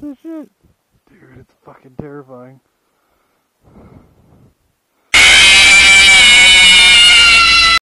This shit. Dude, it's fucking terrifying.